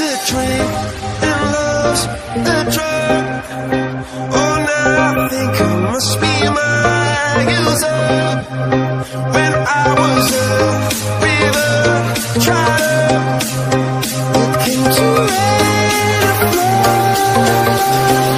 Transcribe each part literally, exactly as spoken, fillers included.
is a dream and love's a drug. Oh, now I think I must be my years up. When I was a river trider, it came to let it flow.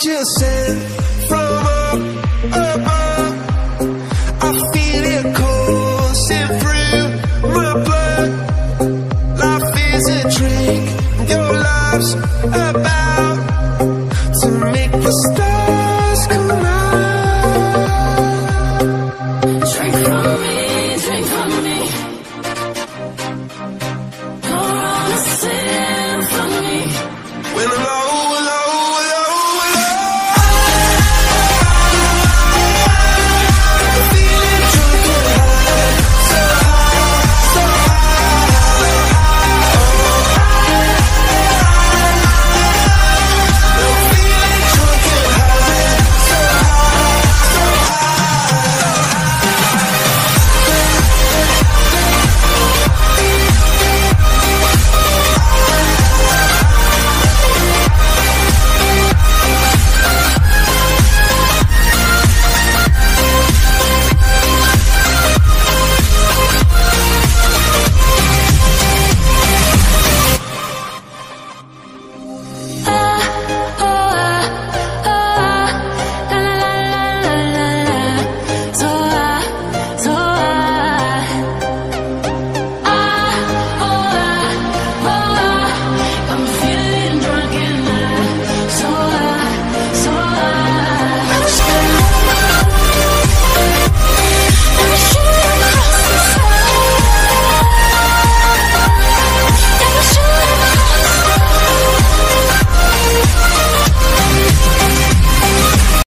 Just sent from up above, I feel it coursing through my blood. Life is a drink, your life's about to make the stars collide. Drink from me, drink from me, pour on a symphony. When the